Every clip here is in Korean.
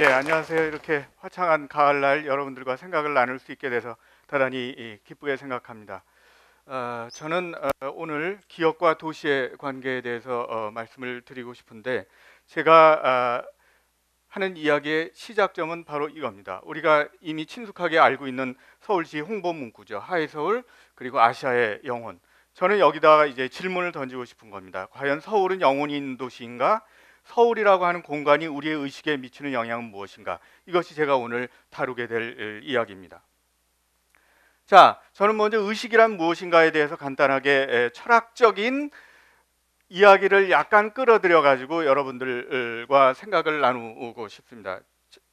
예, 안녕하세요. 이렇게 화창한 가을날 여러분들과 생각을 나눌 수 있게 돼서 대단히 기쁘게 생각합니다. 저는 오늘 기업과 도시의 관계에 대해서 말씀을 드리고 싶은데, 제가 하는 이야기의 시작점은 바로 이겁니다. 우리가 이미 친숙하게 알고 있는 서울시 홍보 문구죠. 하이서울, 그리고 아시아의 영혼. 저는 여기다가 이제 질문을 던지고 싶은 겁니다. 과연 서울은 영혼이 있는 도시인가? 서울이라고 하는 공간이 우리의 의식에 미치는 영향은 무엇인가? 이것이 제가 오늘 다루게 될 이야기입니다. 자, 저는 먼저 의식이란 무엇인가에 대해서 간단하게 철학적인 이야기를 약간 끌어들여 가지고 여러분들과 생각을 나누고 싶습니다.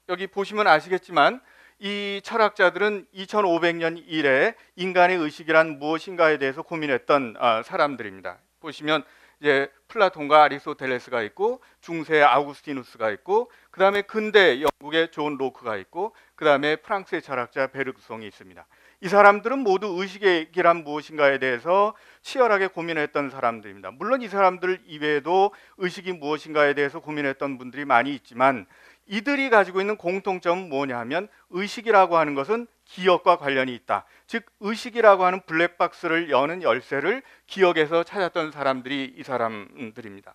여기 보시면 아시겠지만 이 철학자들은 2500년 이래 인간의 의식이란 무엇인가에 대해서 고민했던 사람들입니다. 보시면 이제 플라톤과 아리스토텔레스가 있고, 중세의 아우구스티누스가 있고, 그 다음에 근대 영국의 존 로크가 있고, 그 다음에 프랑스의 철학자 베르그송이 있습니다. 이 사람들은 모두 의식의 길란 무엇인가에 대해서 치열하게 고민했던 사람들입니다. 물론 이 사람들 이외에도 의식이 무엇인가에 대해서 고민했던 분들이 많이 있지만, 이들이 가지고 있는 공통점은 뭐냐 하면 의식이라고 하는 것은 기억과 관련이 있다. 즉, 의식이라고 하는 블랙박스를 여는 열쇠를 기억에서 찾았던 사람들이 이 사람들입니다.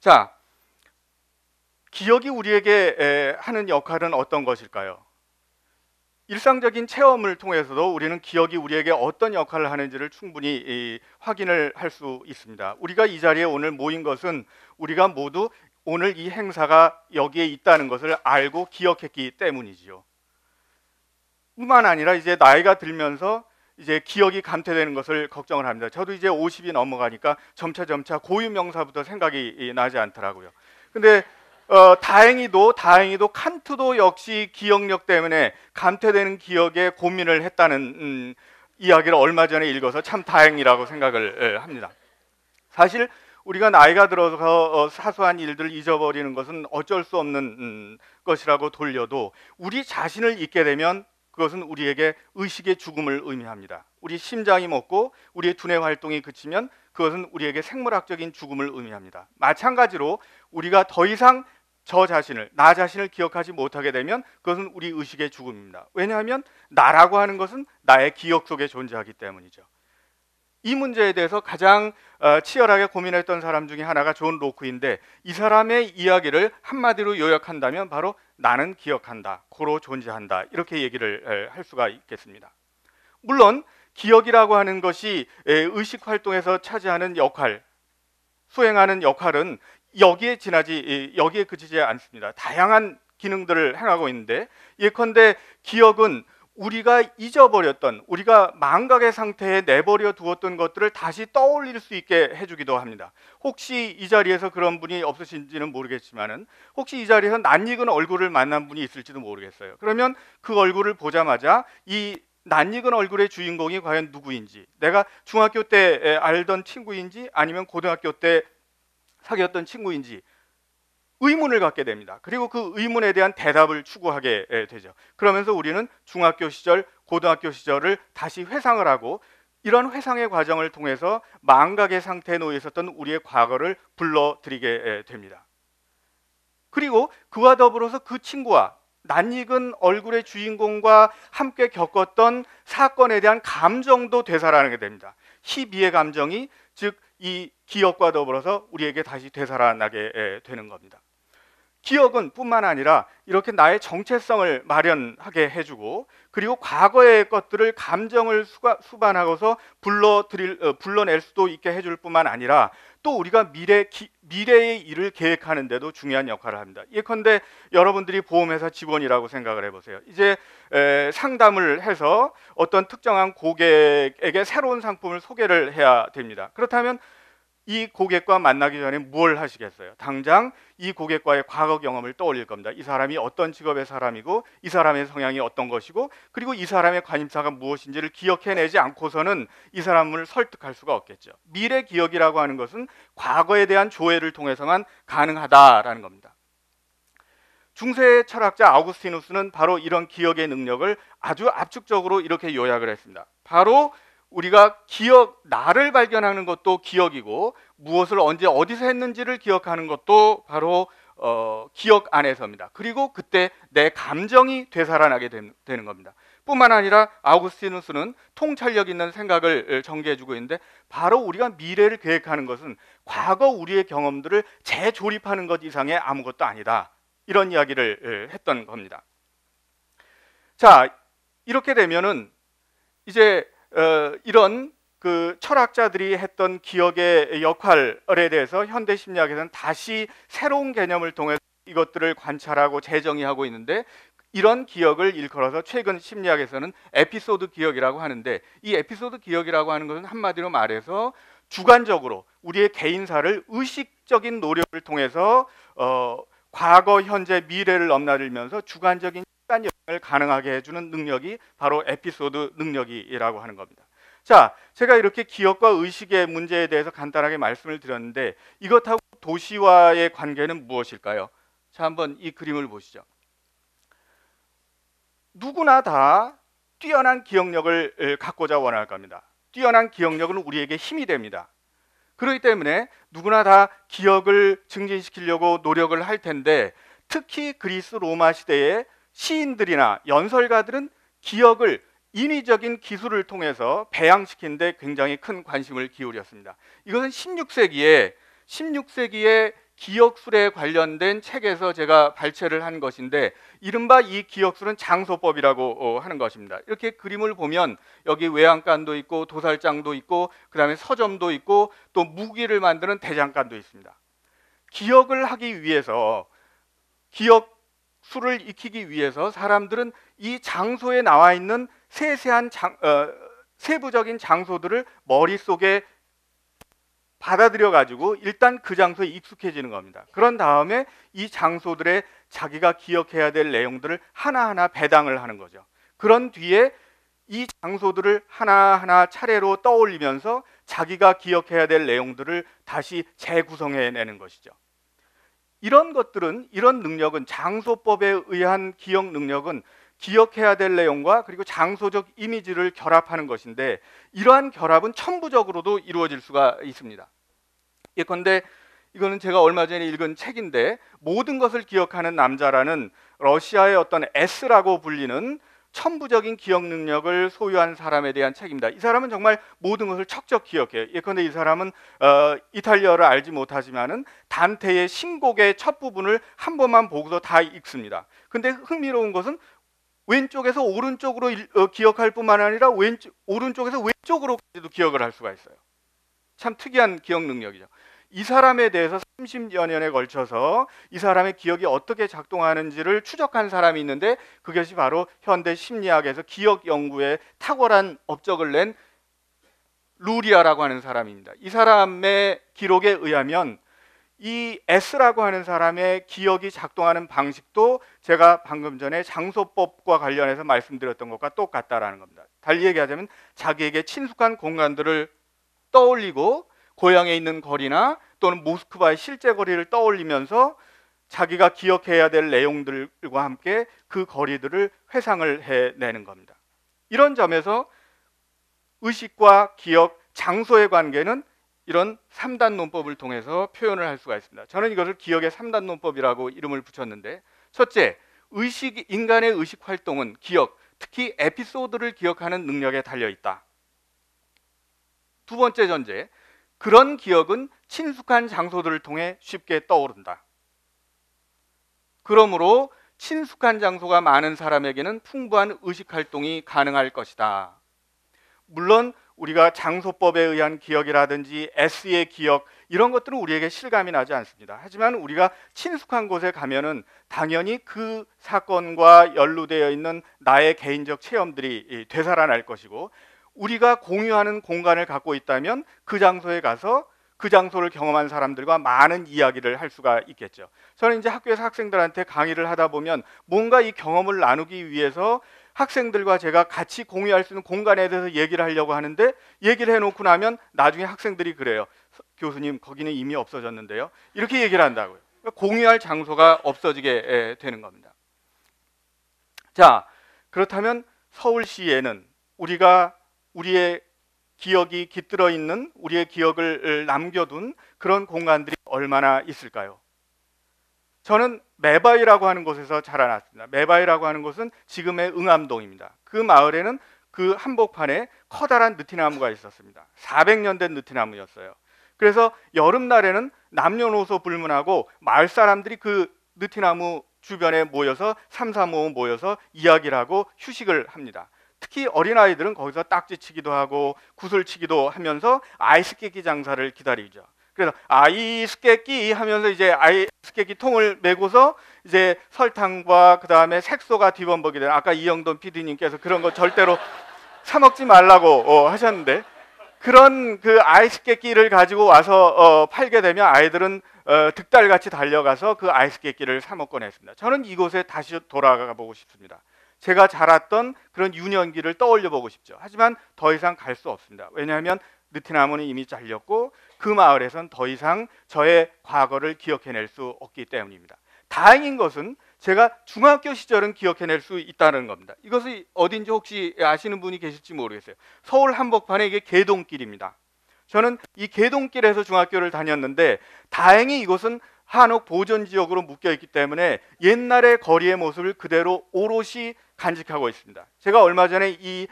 자, 기억이 우리에게 하는 역할은 어떤 것일까요? 일상적인 체험을 통해서도 우리는 기억이 우리에게 어떤 역할을 하는지를 충분히 확인을 할 수 있습니다. 우리가 이 자리에 오늘 모인 것은 우리가 모두 오늘 이 행사가 여기에 있다는 것을 알고 기억했기 때문이지요. 뿐만 아니라 이제 나이가 들면서 이제 기억이 감퇴되는 것을 걱정을 합니다. 저도 이제 50이 넘어가니까 점차 고유 명사부터 생각이 나지 않더라고요. 근데 다행히도 칸트도 역시 기억력 때문에 감퇴되는 기억에 고민을 했다는 이야기를 얼마 전에 읽어서 참 다행이라고 생각을 합니다. 사실 우리가 나이가 들어서 사소한 일들을 잊어버리는 것은 어쩔 수 없는 것이라고 돌려도, 우리 자신을 잊게 되면 그것은 우리에게 의식의 죽음을 의미합니다. 우리 심장이 멎고 우리의 두뇌 활동이 그치면 그것은 우리에게 생물학적인 죽음을 의미합니다. 마찬가지로 우리가 더 이상 나 자신을 기억하지 못하게 되면 그것은 우리 의식의 죽음입니다. 왜냐하면 나라고 하는 것은 나의 기억 속에 존재하기 때문이죠. 이 문제에 대해서 가장 치열하게 고민했던 사람 중에 하나가 존 로크인데, 이 사람의 이야기를 한마디로 요약한다면 바로 나는 기억한다, 고로 존재한다, 이렇게 얘기를 할 수가 있겠습니다. 물론 기억이라고 하는 것이 의식 활동에서 차지하는 역할, 수행하는 역할은 여기에 그치지 않습니다. 다양한 기능들을 행하고 있는데, 예컨대 기억은 우리가 잊어버렸던, 우리가 망각의 상태에 내버려 두었던 것들을 다시 떠올릴 수 있게 해주기도 합니다. 혹시 이 자리에서 그런 분이 없으신지는 모르겠지만은, 혹시 이 자리에서 낯익은 얼굴을 만난 분이 있을지도 모르겠어요. 그러면 그 얼굴을 보자마자 이 낯익은 얼굴의 주인공이 과연 누구인지, 내가 중학교 때 알던 친구인지 아니면 고등학교 때 사귀었던 친구인지 의문을 갖게 됩니다. 그리고 그 의문에 대한 대답을 추구하게 되죠. 그러면서 우리는 중학교 시절, 고등학교 시절을 다시 회상을 하고, 이런 회상의 과정을 통해서 망각의 상태에 놓여 있었던 우리의 과거를 불러들이게 됩니다. 그리고 그와 더불어서 그 친구와, 낯익은 얼굴의 주인공과 함께 겪었던 사건에 대한 감정도 되살아나게 됩니다. 희비의 감정이, 즉 이 기억과 더불어서 우리에게 다시 되살아나게 되는 겁니다. 기억은 뿐만 아니라 이렇게 나의 정체성을 마련하게 해주고, 그리고 과거의 것들을 감정을 수반하고서 불러낼 수도 있게 해줄 뿐만 아니라, 또 우리가 미래의 일을 계획하는 데도 중요한 역할을 합니다. 예컨대 여러분들이 보험회사 직원이라고 생각을 해보세요. 이제 상담을 해서 어떤 특정한 고객에게 새로운 상품을 소개를 해야 됩니다. 그렇다면 이 고객과 만나기 전에 뭘 하시겠어요? 당장 이 고객과의 과거 경험을 떠올릴 겁니다. 이 사람이 어떤 직업의 사람이고, 이 사람의 성향이 어떤 것이고, 그리고 이 사람의 관심사가 무엇인지를 기억해내지 않고서는 이 사람을 설득할 수가 없겠죠. 미래 기억이라고 하는 것은 과거에 대한 조회를 통해서만 가능하다라는 겁니다. 중세의 철학자 아우구스티누스는 바로 이런 기억의 능력을 아주 압축적으로 이렇게 요약을 했습니다. 바로 우리가 나를 발견하는 것도 기억이고, 무엇을 언제 어디서 했는지를 기억하는 것도 바로 기억 안에서입니다. 그리고 그때 내 감정이 되살아나게 되는 겁니다. 뿐만 아니라 아우구스티누스는 통찰력 있는 생각을 전개해주고 있는데, 바로 우리가 미래를 계획하는 것은 과거 우리의 경험들을 재조립하는 것 이상의 아무것도 아니다, 이런 이야기를 했던 겁니다. 자, 이렇게 되면은 이제 이런 그 철학자들이 했던 기억의 역할에 대해서 현대 심리학에서는 다시 새로운 개념을 통해서 이것들을 관찰하고 재정의하고 있는데, 이런 기억을 일컬어서 최근 심리학에서는 에피소드 기억이라고 하는데, 이 에피소드 기억이라고 하는 것은 한마디로 말해서 주관적으로 우리의 개인사를 의식적인 노력을 통해서 과거, 현재, 미래를 넘나들면서 주관적인 시간 여행을 가능하게 해주는 능력이 바로 에피소드 능력이라고 하는 겁니다. 자, 제가 이렇게 기억과 의식의 문제에 대해서 간단하게 말씀을 드렸는데, 이것하고 도시와의 관계는 무엇일까요? 자, 한번 이 그림을 보시죠. 누구나 다 뛰어난 기억력을 갖고자 원할 겁니다. 뛰어난 기억력은 우리에게 힘이 됩니다. 그렇기 때문에 누구나 다 기억을 증진시키려고 노력을 할 텐데, 특히 그리스 로마 시대의 시인들이나 연설가들은 기억을 인위적인 기술을 통해서 배양시키는 데 굉장히 큰 관심을 기울였습니다. 이것은 16세기에 기억술에 관련된 책에서 제가 발췌를 한 것인데, 이른바 이 기억술은 장소법이라고 하는 것입니다. 이렇게 그림을 보면 여기 외양간도 있고 도살장도 있고 그 다음에 서점도 있고 또 무기를 만드는 대장간도 있습니다. 기억을 하기 위해서, 기억술을 익히기 위해서 사람들은 이 장소에 나와 있는 세세한 세부적인 장소들을 머릿속에 받아들여 가지고 일단 그 장소에 익숙해지는 겁니다. 그런 다음에 이 장소들의 자기가 기억해야 될 내용들을 하나하나 배당을 하는 거죠. 그런 뒤에 이 장소들을 하나하나 차례로 떠올리면서 자기가 기억해야 될 내용들을 다시 재구성해내는 것이죠. 이런 것들은, 이런 능력은, 장소법에 의한 기억 능력은 기억해야 될 내용과 그리고 장소적 이미지를 결합하는 것인데, 이러한 결합은 천부적으로도 이루어질 수가 있습니다. 예컨대 이거는 제가 얼마 전에 읽은 책인데, 모든 것을 기억하는 남자라는 러시아의 어떤 S라고 불리는 천부적인 기억 능력을 소유한 사람에 대한 책입니다. 이 사람은 정말 모든 것을 척척 기억해요. 예컨대 이 사람은 이탈리아어를 알지 못하지만은 단테의 신곡의 첫 부분을 한 번만 보고서 다 읽습니다. 근데 흥미로운 것은 왼쪽에서 오른쪽으로 기억할 뿐만 아니라 오른쪽에서 왼쪽으로까지도 기억을 할 수가 있어요. 참 특이한 기억 능력이죠. 이 사람에 대해서 30여 년에 걸쳐서 이 사람의 기억이 어떻게 작동하는지를 추적한 사람이 있는데, 그것이 바로 현대 심리학에서 기억 연구에 탁월한 업적을 낸 루리아라고 하는 사람입니다. 이 사람의 기록에 의하면 이 S라고 하는 사람의 기억이 작동하는 방식도 제가 방금 전에 장소법과 관련해서 말씀드렸던 것과 똑같다라는 겁니다. 달리 얘기하자면 자기에게 친숙한 공간들을 떠올리고, 고향에 있는 거리나 또는 모스크바의 실제 거리를 떠올리면서 자기가 기억해야 될 내용들과 함께 그 거리들을 회상을 해내는 겁니다. 이런 점에서 의식과 기억, 장소의 관계는 이런 3단 논법을 통해서 표현을 할 수가 있습니다. 저는 이것을 기억의 3단 논법이라고 이름을 붙였는데, 첫째, 인간의 의식 활동은 기억, 특히 에피소드를 기억하는 능력에 달려있다. 두 번째 전제, 그런 기억은 친숙한 장소들을 통해 쉽게 떠오른다. 그러므로 친숙한 장소가 많은 사람에게는 풍부한 의식 활동이 가능할 것이다. 물론 우리가 장소법에 의한 기억이라든지 S의 기억, 이런 것들은 우리에게 실감이 나지 않습니다. 하지만 우리가 친숙한 곳에 가면은 당연히 그 사건과 연루되어 있는 나의 개인적 체험들이 되살아날 것이고, 우리가 공유하는 공간을 갖고 있다면 그 장소에 가서 그 장소를 경험한 사람들과 많은 이야기를 할 수가 있겠죠. 저는 이제 학교에서 학생들한테 강의를 하다 보면 뭔가 이 경험을 나누기 위해서 학생들과 제가 같이 공유할 수 있는 공간에 대해서 얘기를 하려고 하는데, 얘기를 해놓고 나면 나중에 학생들이 그래요. 교수님, 거기는 이미 없어졌는데요. 이렇게 얘기를 한다고요. 공유할 장소가 없어지게 되는 겁니다. 자, 그렇다면 서울시에는 우리가 우리의 기억이 깃들어 있는, 우리의 기억을 남겨둔 그런 공간들이 얼마나 있을까요? 저는 메바이라고 하는 곳에서 자라났습니다. 메바이라고 하는 곳은 지금의 응암동입니다. 그 마을에는 그 한복판에 커다란 느티나무가 있었습니다. 400년 된 느티나무였어요. 그래서 여름날에는 남녀노소 불문하고 마을 사람들이 그 느티나무 주변에 모여서 삼삼오오 모여서 이야기를 하고 휴식을 합니다. 특히 어린아이들은 거기서 딱지치기도 하고 구슬치기도 하면서 아이스깨끼 장사를 기다리죠. 그래서 아이스깨끼 하면서 이제 아이스깨끼 통을 메고서 이제 설탕과 그 다음에 색소가 뒤범벅이 되는, 아까 이영돈 PD님께서 그런 거 절대로 사 먹지 말라고 하셨는데, 그런 그 아이스깨끼를 가지고 와서 팔게 되면 아이들은 득달같이 달려가서 그 아이스깨끼를 사 먹곤 했습니다. 저는 이곳에 다시 돌아가 보고 싶습니다. 제가 자랐던 그런 유년기를 떠올려 보고 싶죠. 하지만 더 이상 갈 수 없습니다. 왜냐하면 느티나무는 이미 잘렸고 그 마을에선 더 이상 저의 과거를 기억해낼 수 없기 때문입니다. 다행인 것은 제가 중학교 시절은 기억해낼 수 있다는 겁니다. 이것이 어딘지 혹시 아시는 분이 계실지 모르겠어요. 서울 한복판에 이게 개동길입니다. 저는 이 개동길에서 중학교를 다녔는데, 다행히 이곳은 한옥 보존지역으로 묶여있기 때문에 옛날의 거리의 모습을 그대로 오롯이 간직하고 있습니다. 제가 얼마 전에 이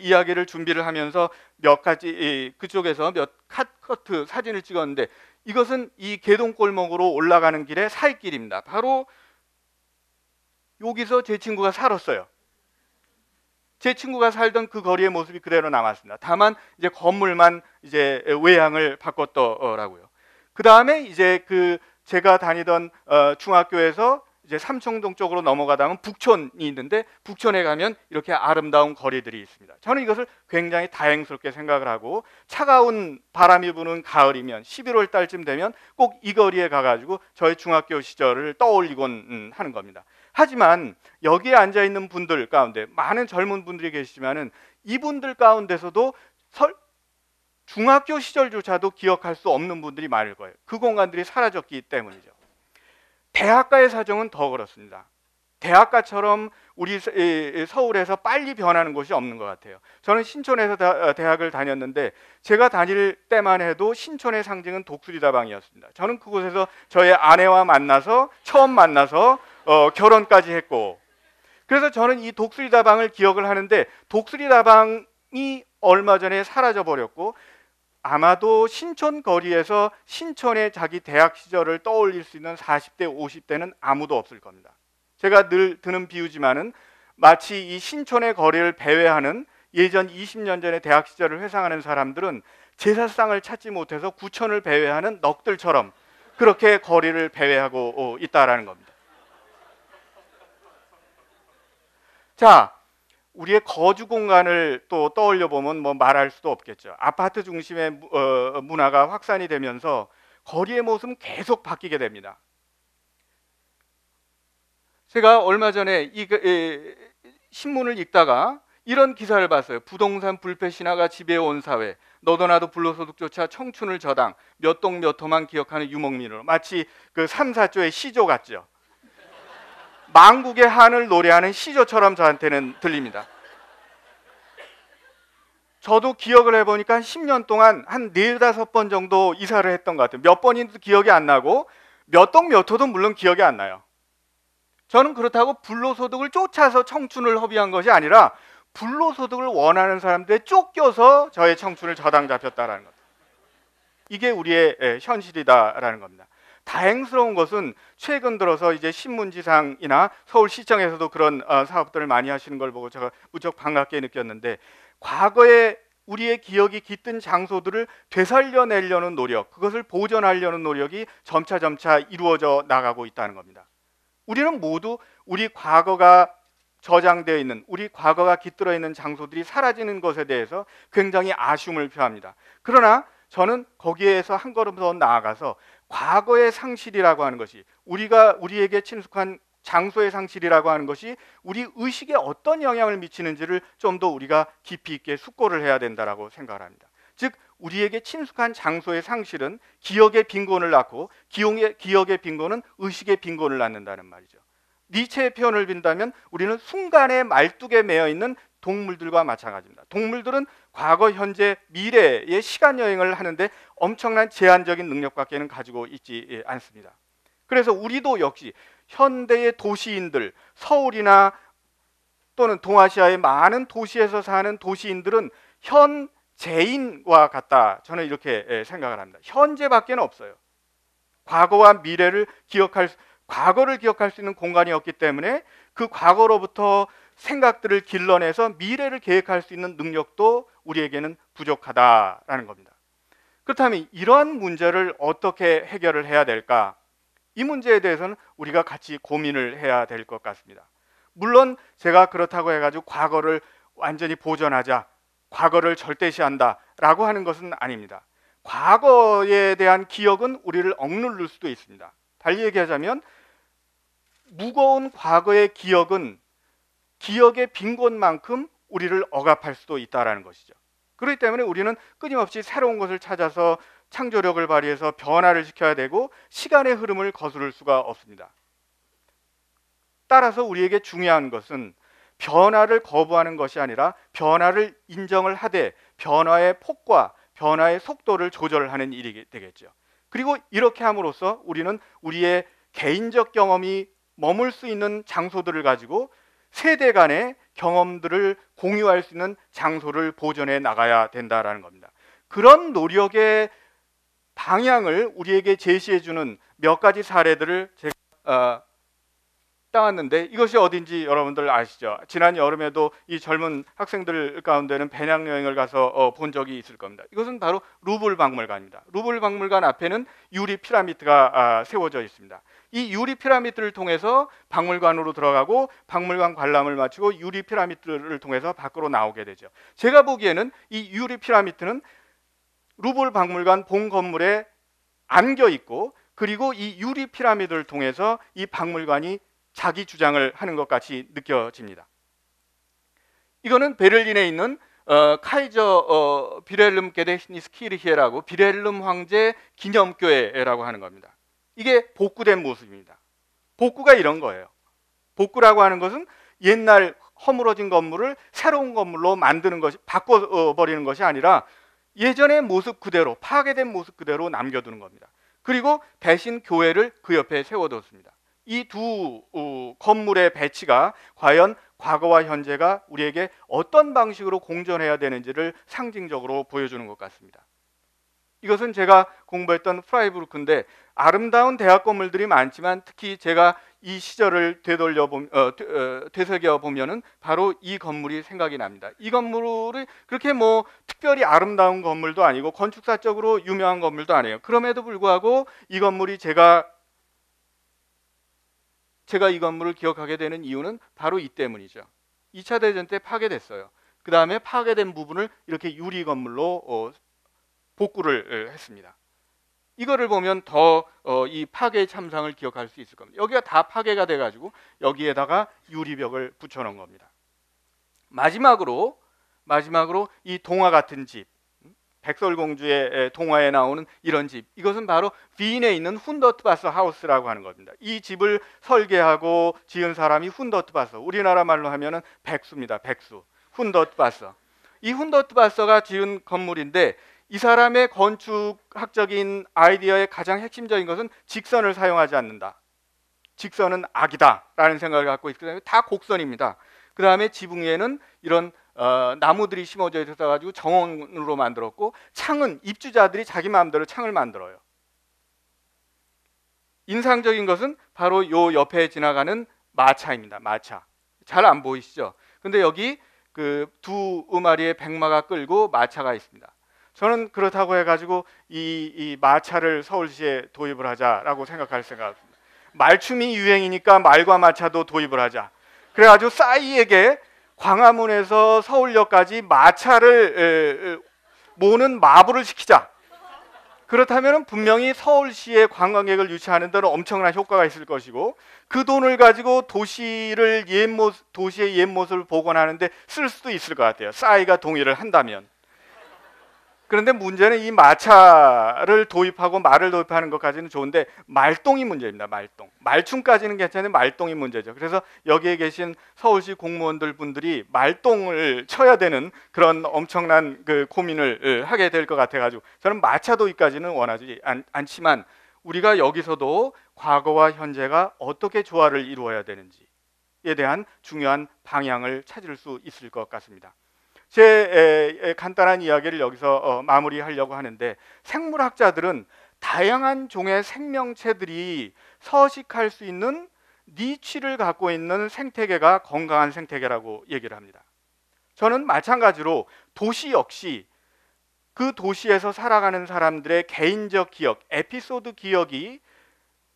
이야기를 준비를 하면서 몇 가지 그쪽에서 몇 컷 사진을 찍었는데, 이것은 이 개동골목으로 올라가는 길의 사이길입니다. 바로 여기서 제 친구가 살았어요. 제 친구가 살던 그 거리의 모습이 그대로 남았습니다. 다만 이제 건물만 이제 외양을 바꿨더라고요. 그 다음에 이제 그 제가 다니던 중학교에서 이제 삼청동 쪽으로 넘어가다 보면 북촌이 있는데, 북촌에 가면 이렇게 아름다운 거리들이 있습니다. 저는 이것을 굉장히 다행스럽게 생각을 하고, 차가운 바람이 부는 가을이면 11월 달쯤 되면 꼭 이 거리에 가가지고 저의 중학교 시절을 떠올리곤 하는 겁니다. 하지만 여기에 앉아있는 분들 가운데 많은 젊은 분들이 계시지만은 이분들 가운데서도 중학교 시절조차도 기억할 수 없는 분들이 많을 거예요. 그 공간들이 사라졌기 때문이죠. 대학가의 사정은 더 그렇습니다. 대학가처럼 우리 서울에서 빨리 변하는 곳이 없는 것 같아요. 저는 신촌에서 대학을 다녔는데, 제가 다닐 때만 해도 신촌의 상징은 독수리다방이었습니다. 저는 그곳에서 저의 아내와 만나서 처음 만나서 결혼까지 했고, 그래서 저는 이 독수리다방을 기억을 하는데, 독수리다방이 얼마 전에 사라져버렸고, 아마도 신촌 거리에서 신촌의 자기 대학 시절을 떠올릴 수 있는 40대, 50대는 아무도 없을 겁니다. 제가 늘 드는 비유지만은 마치 이 신촌의 거리를 배회하는 예전 20년 전의 대학 시절을 회상하는 사람들은 제사상을 찾지 못해서 구촌을 배회하는 넋들처럼 그렇게 거리를 배회하고 있다라는 겁니다. 자, 우리의 거주 공간을 또 떠올려 보면 뭐 말할 수도 없겠죠. 아파트 중심의 문화가 확산이 되면서 거리의 모습은 계속 바뀌게 됩니다. 제가 얼마 전에 신문을 읽다가 이런 기사를 봤어요. 부동산 불패 신화가 지배해온 사회, 너도 나도 불로소득조차 청춘을 저당, 몇 동 몇 호만 기억하는 유목민으로. 마치 그 3·4조의 시조 같죠. 망국의 한을 노래하는 시조처럼 저한테는 들립니다. 저도 기억을 해보니까 한 10년 동안 한 4~5번 정도 이사를 했던 것 같아요. 몇 번인지도 기억이 안 나고 몇 동 몇 호도 물론 기억이 안 나요. 저는 그렇다고 불로소득을 쫓아서 청춘을 허비한 것이 아니라 불로소득을 원하는 사람들에 쫓겨서 저의 청춘을 저당잡혔다라는 겁니다. 이게 우리의 현실이다라는 겁니다. 다행스러운 것은 최근 들어서 이제 신문지상이나 서울시청에서도 그런 사업들을 많이 하시는 걸 보고 제가 무척 반갑게 느꼈는데, 과거에 우리의 기억이 깃든 장소들을 되살려내려는 노력, 그것을 보존하려는 노력이 점차점차 이루어져 나가고 있다는 겁니다. 우리는 모두 우리 과거가 저장되어 있는, 우리 과거가 깃들어 있는 장소들이 사라지는 것에 대해서 굉장히 아쉬움을 표합니다. 그러나 저는 거기에서 한 걸음 더 나아가서 과거의 상실이라고 하는 것이, 우리에게 친숙한 장소의 상실이라고 하는 것이 우리 의식에 어떤 영향을 미치는지를 좀 더 우리가 깊이 있게 숙고를 해야 된다라고 생각을 합니다. 즉, 우리에게 친숙한 장소의 상실은 기억의 빈곤을 낳고, 기억의 빈곤은 의식의 빈곤을 낳는다는 말이죠. 니체의 표현을 빈다면 우리는 순간의 말뚝에 매여 있는 동물들과 마찬가지입니다. 동물들은 과거, 현재, 미래의 시간 여행을 하는데 엄청난 제한적인 능력 밖에는 가지고 있지 않습니다. 그래서 우리도 역시 현대의 도시인들, 서울이나 또는 동아시아의 많은 도시에서 사는 도시인들은 현재인과 같다. 저는 이렇게 생각을 합니다. 현재밖에 없어요. 과거와 미래를 과거를 기억할 수 있는 공간이 없기 때문에 그 과거로부터 생각들을 길러내서 미래를 계획할 수 있는 능력도 우리에게는 부족하다라는 겁니다. 그렇다면 이러한 문제를 어떻게 해결을 해야 될까? 이 문제에 대해서는 우리가 같이 고민을 해야 될 것 같습니다. 물론 제가 그렇다고 해가지고 과거를 완전히 보존하자, 과거를 절대시한다라고 하는 것은 아닙니다. 과거에 대한 기억은 우리를 억누를 수도 있습니다. 달리 얘기하자면 무거운 과거의 기억은 기억의 빈 곳만큼 우리를 억압할 수도 있다는 것이죠. 그렇기 때문에 우리는 끊임없이 새로운 것을 찾아서 창조력을 발휘해서 변화를 시켜야 되고 시간의 흐름을 거스를 수가 없습니다. 따라서 우리에게 중요한 것은 변화를 거부하는 것이 아니라 변화를 인정을 하되 변화의 폭과 변화의 속도를 조절하는 일이 되겠죠. 그리고 이렇게 함으로써 우리는 우리의 개인적 경험이 머물 수 있는 장소들을 가지고 세대 간의 경험들을 공유할 수 있는 장소를 보존해 나가야 된다라는 겁니다. 그런 노력의 방향을 우리에게 제시해주는 몇 가지 사례들을 제가 따왔는데 이것이 어딘지 여러분들 아시죠? 지난 여름에도 이 젊은 학생들 가운데는 배낭여행을 가서 본 적이 있을 겁니다. 이것은 바로 루브르 박물관입니다. 루브르 박물관 앞에는 유리 피라미드가 세워져 있습니다. 이 유리 피라미드를 통해서 박물관으로 들어가고 박물관 관람을 마치고 유리 피라미드를 통해서 밖으로 나오게 되죠. 제가 보기에는 이 유리 피라미드는 루브르 박물관 본 건물에 안겨 있고 그리고 이 유리 피라미드를 통해서 이 박물관이 자기 주장을 하는 것 같이 느껴집니다. 이거는 베를린에 있는 카이저 비렐름 게데시니스키르히에라고 비렐름 황제 기념교회라고 하는 겁니다. 이게 복구된 모습입니다. 복구가 이런 거예요. 복구라고 하는 것은 옛날 허물어진 건물을 새로운 건물로 만드는 것이 바꿔버리는 것이 아니라 예전의 모습 그대로 파괴된 모습 그대로 남겨두는 겁니다. 그리고 대신 교회를 그 옆에 세워뒀습니다. 이 두 건물의 배치가 과연 과거와 현재가 우리에게 어떤 방식으로 공존해야 되는지를 상징적으로 보여주는 것 같습니다. 이것은 제가 공부했던 프라이부르크인데 아름다운 대학 건물들이 많지만 특히 제가 이 시절을 되새겨 보면은 바로 이 건물이 생각이 납니다. 이 건물이 그렇게 뭐 특별히 아름다운 건물도 아니고 건축사적으로 유명한 건물도 아니에요. 그럼에도 불구하고 이 건물이 제가 이 건물을 기억하게 되는 이유는 바로 이 때문이죠. 2차 대전 때 파괴됐어요. 그 다음에 파괴된 부분을 이렇게 유리 건물로 복구를 했습니다. 이거를 보면 더 이 파괴의 참상을 기억할 수 있을 겁니다. 여기가 다 파괴가 돼가지고 여기에다가 유리벽을 붙여놓은 겁니다. 마지막으로 이 동화 같은 집, 백설공주의 동화에 나오는 이런 집, 이것은 바로 빈에 있는 훈더트바스 하우스라고 하는 겁니다. 이 집을 설계하고 지은 사람이 훈더트바스, 우리나라 말로 하면은 백수입니다. 백수, 훈더트바스. 이 훈더트바스가 지은 건물인데 이 사람의 건축학적인 아이디어의 가장 핵심적인 것은 직선을 사용하지 않는다. 직선은 악이다라는 생각을 갖고 있기 때문에 다 곡선입니다. 그 다음에 지붕 위에는 이런 나무들이 심어져 있어가지고 정원으로 만들었고 창은 입주자들이 자기 마음대로 창을 만들어요. 인상적인 것은 바로 요 옆에 지나가는 마차입니다. 마차. 잘 안 보이시죠? 근데 여기 그 두 마리의 백마가 끌고 마차가 있습니다. 저는 그렇다고 해가지고 이 마차를 서울시에 도입을 하자라고 생각할 생각입니다. 말춤이 유행이니까 말과 마차도 도입을 하자. 그래가지고 싸이에게 광화문에서 서울역까지 마차를 모는 마부를 시키자. 그렇다면 분명히 서울시에 관광객을 유치하는 데는 엄청난 효과가 있을 것이고 그 돈을 가지고 도시의 옛 모습을 복원하는 데 쓸 수도 있을 것 같아요. 싸이가 동의를 한다면. 그런데 문제는 이 마차를 도입하고 말을 도입하는 것까지는 좋은데 말똥이 문제입니다. 말똥. 말춤까지는 괜찮은데 말똥이 문제죠. 그래서 여기에 계신 서울시 공무원들 분들이 말똥을 쳐야 되는 그런 엄청난 그 고민을 하게 될 것 같아가지고 저는 마차 도입까지는 원하지 않지만 우리가 여기서도 과거와 현재가 어떻게 조화를 이루어야 되는지에 대한 중요한 방향을 찾을 수 있을 것 같습니다. 제 간단한 이야기를 여기서 마무리하려고 하는데, 생물학자들은 다양한 종의 생명체들이 서식할 수 있는 니치를 갖고 있는 생태계가 건강한 생태계라고 얘기를 합니다. 저는 마찬가지로 도시 역시 그 도시에서 살아가는 사람들의 개인적 기억, 에피소드 기억이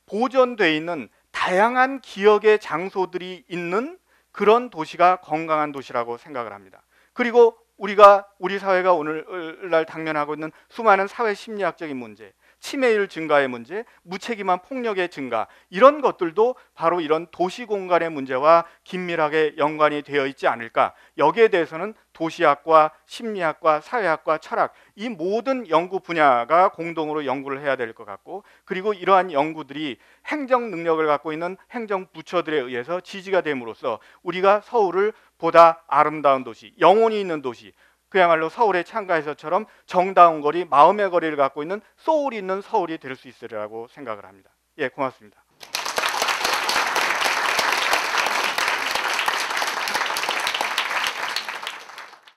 보존되어 있는 다양한 기억의 장소들이 있는 그런 도시가 건강한 도시라고 생각을 합니다. 그리고 우리 사회가 오늘날 당면하고 있는 수많은 사회 심리학적인 문제, 치매율 증가의 문제, 무책임한 폭력의 증가, 이런 것들도 바로 이런 도시 공간의 문제와 긴밀하게 연관이 되어 있지 않을까. 여기에 대해서는 도시학과 심리학과 사회학과 철학, 이 모든 연구 분야가 공동으로 연구를 해야 될 것 같고, 그리고 이러한 연구들이 행정 능력을 갖고 있는 행정부처들에 의해서 지지가 됨으로써 우리가 서울을 보다 아름다운 도시, 영혼이 있는 도시, 그야말로 서울의 창가에서처럼 정다운 거리, 마음의 거리를 갖고 있는 소울이 있는 서울이 될 수 있으리라고 생각을 합니다. 예, 고맙습니다.